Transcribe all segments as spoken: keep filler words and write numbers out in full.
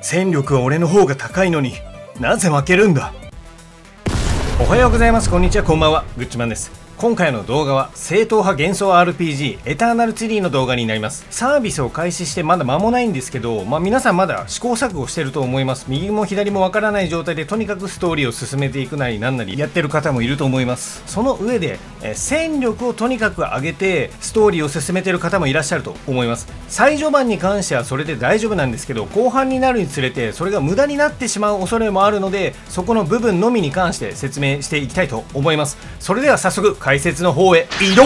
戦力は俺の方が高いのになぜ負けるんだ。おはようございます、こんにちは、こんばんは、グッチマンです。今回の動画は正統派幻想 アールピージー エターナルツリーの動画になります。サービスを開始してまだ間もないんですけど、まあ、皆さんまだ試行錯誤してると思います。右も左もわからない状態でとにかくストーリーを進めていくなりなんなりやってる方もいると思います。その上でえ戦力をとにかく上げてストーリーを進めてる方もいらっしゃると思います。最序盤に関してはそれで大丈夫なんですけど、後半になるにつれてそれが無駄になってしまう恐れもあるので、そこの部分のみに関して説明していきたいと思います。それでは早速解説の方へ移動。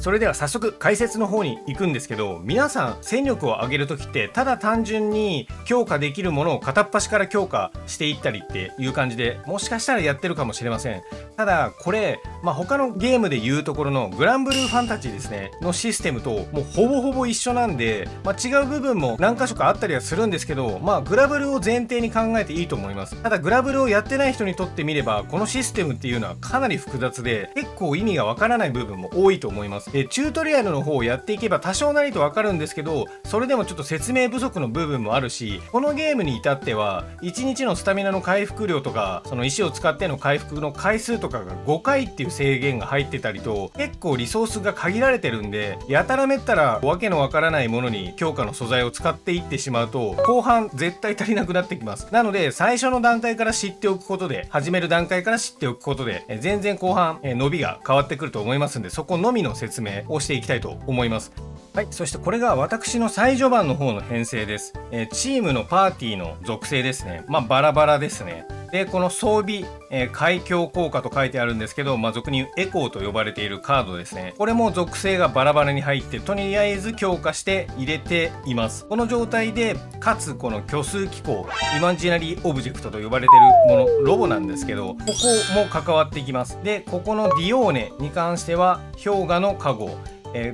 それでは早速解説の方に行くんですけど、皆さん戦力を上げる時ってただ単純に強化できるものを片っ端から強化していったりっていう感じで、もしかしたらやってるかもしれません。ただこれ、まあ、他のゲームでいうところのグランブルーファンタジーですねのシステムともうほぼほぼ一緒なんで、まあ、違う部分も何箇所かあったりはするんですけど、まあ、グラブルを前提に考えていいと思います。ただグラブルをやってない人にとってみればこのシステムっていうのはかなり複雑で、結構意味がわからない部分も多いと思います。でチュートリアルの方をやっていけば多少なりと分かるんですけど、それでもちょっと説明不足の部分もあるし、このゲームに至ってはいちにちのスタミナの回復量とかその石を使っての回復の回数とかがごかいっていう制限が入ってたりと、結構リソースが限られてるんで、やたらめったらわけのわからないものに強化の素材を使っていってしまうと後半絶対足りなくなってきます。なので最初の段階から知っておくことで、始める段階から知っておくことで全然後半伸びが変わってくると思いますんで、そこのみの説明説明をしていきたいと思います。はい、そしてこれが私の最序盤の方の編成です。えー、チームのパーティーの属性ですね。まあバラバラですね。でこの装備、えー、海峡効果と書いてあるんですけど、まあ、俗に言うエコーと呼ばれているカードですね。これも属性がバラバラに入ってとりあえず強化して入れています。この状態でかつこの虚数機構イマジナリーオブジェクトと呼ばれてるものロボなんですけど、ここも関わっていきます。でここのディオーネに関しては氷河の加護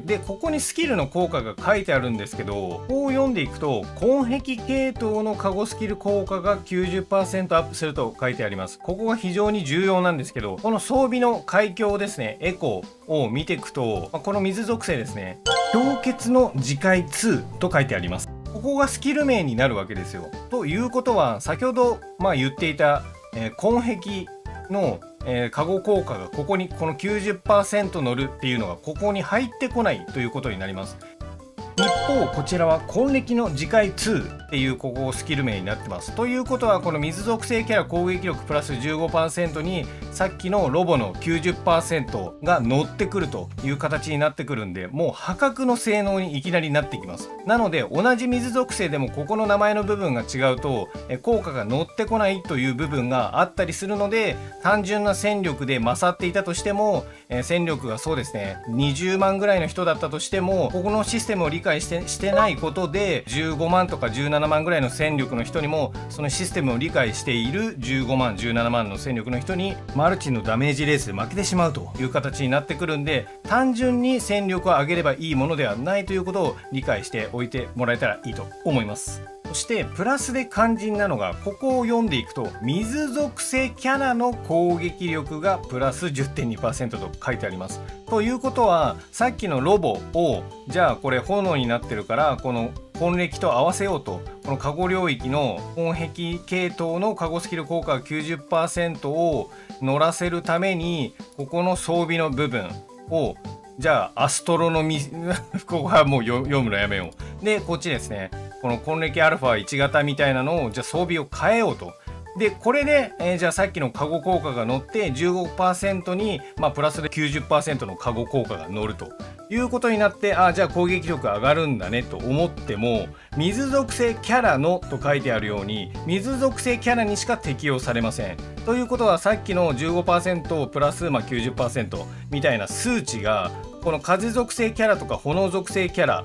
で、ここにスキルの効果が書いてあるんですけど、こう読んでいくと根壁系統の加護スキル効果が きゅうじゅっパーセント アップすると書いてあります。ここが非常に重要なんですけど、この装備の海峡ですね、エコーを見ていくとこの水属性ですね、氷結の磁界にと書いてあります。ここがスキル名になるわけですよ。ということは先ほどまあ言っていた、えー、根壁のえー、加護効果がここにこの きゅうじゅっパーセント 乗るっていうのがここに入ってこないということになります。一方こちらは根歴の磁界にっていうここスキル名になってます。ということはこの水属性キャラ攻撃力プラス じゅうごパーセント にさっきのロボの きゅうじゅっパーセント が乗ってくるという形になってくるんで、もう破格の性能にいきなりなってきます。なので同じ水属性でもここの名前の部分が違うと効果が乗ってこないという部分があったりするので、単純な戦力で勝っていたとしても戦力がそうですねにじゅうまんぐらいの人だったとしても、ここのシステムを理解理解して、してないことでじゅうごまんとかじゅうななまんぐらいの戦力の人にも、そのシステムを理解しているじゅうごまんじゅうななまんの戦力の人にマルチのダメージレースで負けてしまうという形になってくるんで、単純に戦力を上げればいいものではないということを理解しておいてもらえたらいいと思います。そしてプラスで肝心なのが、ここを読んでいくと水属性キャラの攻撃力がプラス じゅってんにパーセント と書いてあります。ということはさっきのロボをじゃあこれ炎になってるからこの根歴と合わせようと、この加護領域の根壁系統の加護スキル効果 きゅうじゅっパーセント を乗らせるために、ここの装備の部分をじゃあアストロのみここはもう読むのやめよう。でこっちですね、この根歴アルファいち型みたいなのをじゃあ装備を変えようと。でこれで、えー、じゃあさっきの加護効果が乗って じゅうごパーセント に、まあ、プラスで きゅうじゅっパーセント の加護効果が乗るということになって、あじゃあ攻撃力上がるんだねと思っても、水属性キャラのと書いてあるように水属性キャラにしか適用されません。ということはさっきの じゅうごパーセント プラス、まあ、きゅうじゅっパーセント みたいな数値がこの風属性キャラとか炎属性キャラ、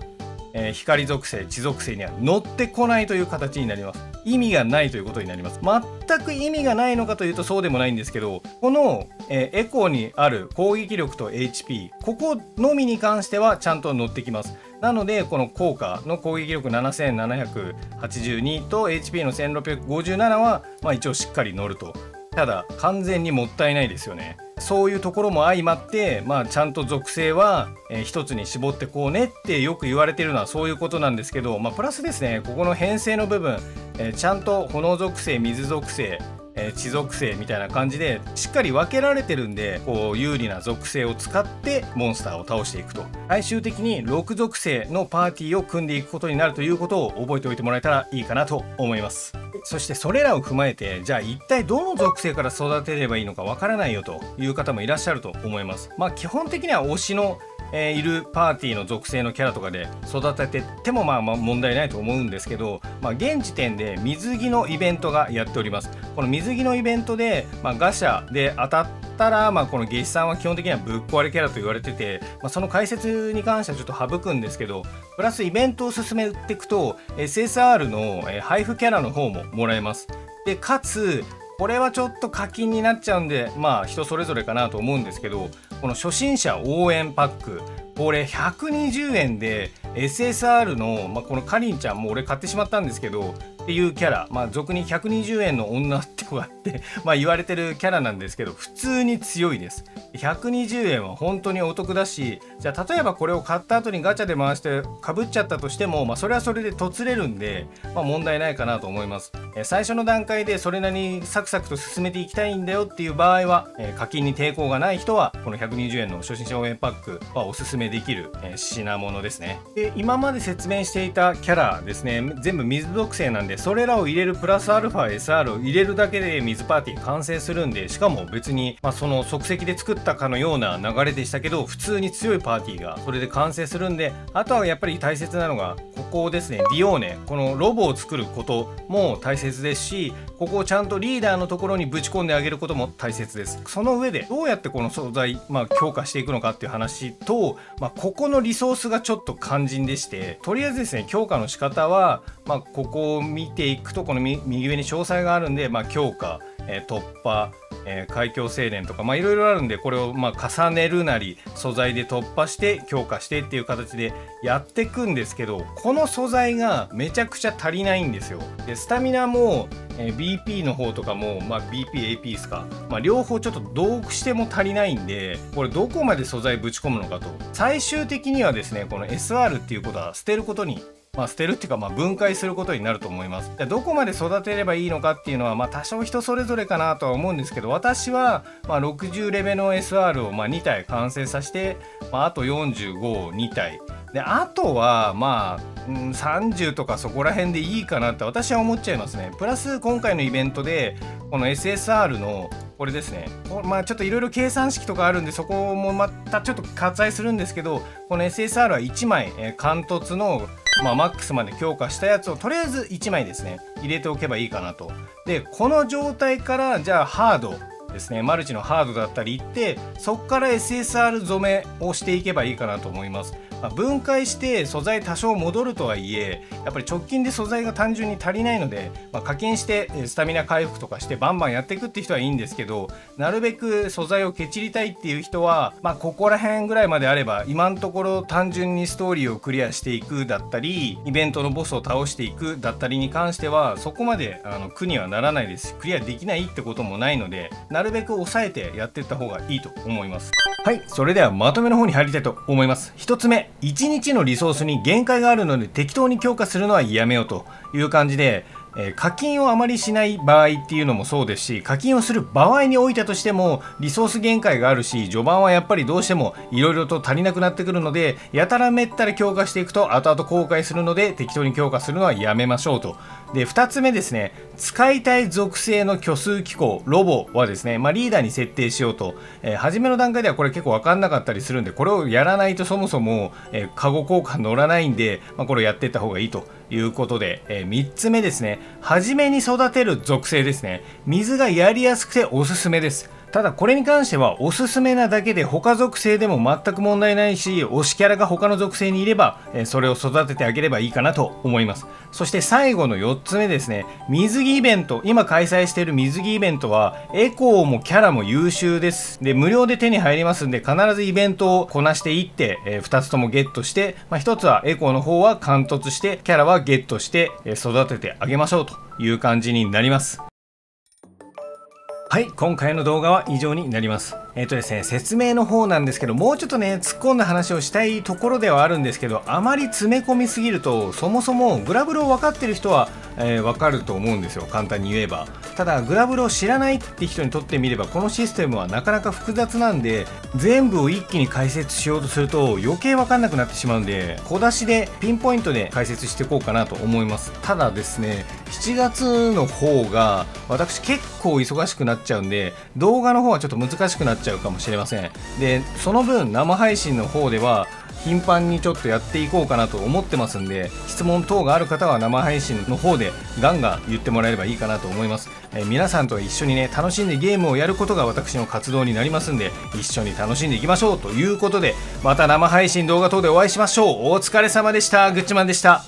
えー、光属性地属性には乗ってこないという形になります。意味がないということになります。全く意味がないのかというとそうでもないんですけど、この、えー、エコーにある攻撃力と エイチピー ここのみに関してはちゃんと乗ってきます。なのでこの効果の攻撃力 ななせんななひゃくはちじゅうに と エイチピー の せんろっぴゃくごじゅうなな はまあ一応しっかり乗ると。ただ完全にもったいないですよね。そういうところも相まって、まあ、ちゃんと属性は一つに絞ってこうねってよく言われてるのはそういうことなんですけど、まあ、プラスですね、ここの編成の部分、えー、ちゃんと炎属性、水属性、えー、地属性みたいな感じでしっかり分けられてるんで、こう有利な属性を使ってモンスターを倒していくと、最終的にろく属性のパーティーを組んでいくことになるということを覚えておいてもらえたらいいかなと思います。そしてそれらを踏まえて、じゃあ一体どの属性から育てればいいのかわからないよという方もいらっしゃると思います。まあ基本的には推しのえー、いるパーティーの属性のキャラとかで育ててってもまあまあ問題ないと思うんですけど、まあ、現時点で水着のイベントがやっております。この水着のイベントで、まあ、ガシャで当たったら、まあ、この夏至さんは基本的にはぶっ壊れキャラと言われてて、まあ、その解説に関してはちょっと省くんですけど、プラスイベントを進めていくと エスエスアール の配布キャラの方ももらえます。でかつこれはちょっと課金になっちゃうんで、まあ人それぞれかなと思うんですけど、この初心者応援パック、これひゃくにじゅうえんで エスエスアール の、まあ、このかりんちゃんも俺買ってしまったんですけどっていうキャラ、まあ俗にひゃくにじゅうえんの女って子があってまあ言われてるキャラなんですけど、普通に強いです。ひゃくにじゅうえんは本当にお得だし、じゃあ例えばこれを買った後にガチャで回してかぶっちゃったとしても、まあ、それはそれで凸れるんで、まあ、問題ないかなと思います。最初の段階でそれなりにサクサクと進めていきたいんだよっていう場合は、課金に抵抗がない人はこのひゃくにじゅうえんの初心者応援パックはおすすめできる品物ですね。で今まで説明していたキャラですね、全部水属性なんで、それらを入れるプラスアルファ エスアール を入れるだけで水パーティー完成するんで、しかも別に、まあ、その即席で作ったかのような流れでしたけど、普通に強いパーティーがそれで完成するんで、あとはやっぱり大切なのがここですね、ディオーネ、このロボを作ることも大切ですし、ここをちゃんとリーダーのところにぶち込んであげることも大切です。その上でどうやってこの素材、まあ、強化していくのかっていう話と、まあ、ここのリソースがちょっと肝心でして、とりあえずですね強化の仕方は、まあ、ここを見ていくとこの右上に詳細があるんで、まあ、強化、えー、突破、えー、海峡精錬とかいろいろあるんで、これをまあ重ねるなり素材で突破して強化してっていう形でやっていくんですけど、この素材がめちゃくちゃ足りないんですよ。でスタミナも、えー、ビーピー の方とかも、まあ、ビーピーエーピー ですか、まあ、両方ちょっと同期しても足りないんで、これどこまで素材ぶち込むのかと。最終的にはですね、この エスアール っていうことは捨てることに、まあ、捨てるっていうか、まあ、分解することになると思います。どこまで育てればいいのかっていうのは、まあ、多少人それぞれかなとは思うんですけど、私はまあろくじゅうレベルの エスアール をまあに体完成させて、まあ、あとよんじゅうごをに体で、あとはまあ、うん、さんじゅうとかそこら辺でいいかなって私は思っちゃいますね。プラス今回のイベントでこの エスエスアール のこれですね、まあちょっといろいろ計算式とかあるんで、そこもまたちょっと割愛するんですけど、この エスエスアール はいちまい、えー、貫突のまあマックスまで強化したやつをとりあえずいちまいですね入れておけばいいかなと。でこの状態から、じゃあハードですね、マルチのハードだったりいって、そこから エスエスアール 染めをしていけばいいかなと思います。まあ、分解して素材多少戻るとはいえ、やっぱり直近で素材が単純に足りないので、まあ、課金してスタミナ回復とかしてバンバンやっていくって人はいいんですけど、なるべく素材をケチりたいっていう人は、まあ、ここら辺ぐらいまであれば、今のところ単純にストーリーをクリアしていくだったり、イベントのボスを倒していくだったりに関してはそこまであの苦にはならないですし、クリアできないってこともないので、なるべく抑えてやっていった方がいいと思います。はい、それではまとめの方に入りたいと思います。ひとつめ、いちにちのリソースに限界があるので適当に強化するのはやめようという感じで、えー、課金をあまりしない場合っていうのもそうですし、課金をする場合においたとしてもリソース限界があるし、序盤はやっぱりどうしてもいろいろと足りなくなってくるので、やたらめったら強化していくと後々後悔するので、適当に強化するのはやめましょうと。でふたつめですね、使いたい属性の虚数機構ロボはですね、まあ、リーダーに設定しようと、えー、初めの段階ではこれ結構分かんなかったりするんで、これをやらないとそもそも、えー、カゴ交換乗らないんで、まあ、これをやっていった方がいいということで、えー、みっつめですね、初めに育てる属性ですね、水がやりやすくておすすめです。ただこれに関してはおすすめなだけで、他属性でも全く問題ないし、推しキャラが他の属性にいればそれを育ててあげればいいかなと思います。そして最後のよっつめですね、水着イベント、今開催している水着イベントはエコーもキャラも優秀です。で無料で手に入りますんで、必ずイベントをこなしていってふたつともゲットして、まあ、ひとつはエコーの方は貫突してキャラはゲットして育ててあげましょうという感じになります。はい、今回の動画は以上になります。えっとですね、説明の方なんですけど、もうちょっとね突っ込んだ話をしたいところではあるんですけど、あまり詰め込みすぎると、そもそもグラブルを分かってる人は、えー、分かると思うんですよ、簡単に言えば。ただグラブルを知らないって人にとってみれば、このシステムはなかなか複雑なんで、全部を一気に解説しようとすると余計分かんなくなってしまうんで、小出しでピンポイントで解説していこうかなと思います。ただですね、しちがつの方が私結構忙しくなってちゃうんで、動画の方はちょっと難しくなっちゃうかもしれません。で、その分生配信の方では頻繁にちょっとやっていこうかなと思ってますんで、質問等がある方は生配信の方でガンガン言ってもらえればいいかなと思います。えー、皆さんと一緒にね楽しんでゲームをやることが私の活動になりますんで、一緒に楽しんでいきましょうということで、また生配信動画等でお会いしましょう。お疲れ様でした。グッチマンでした。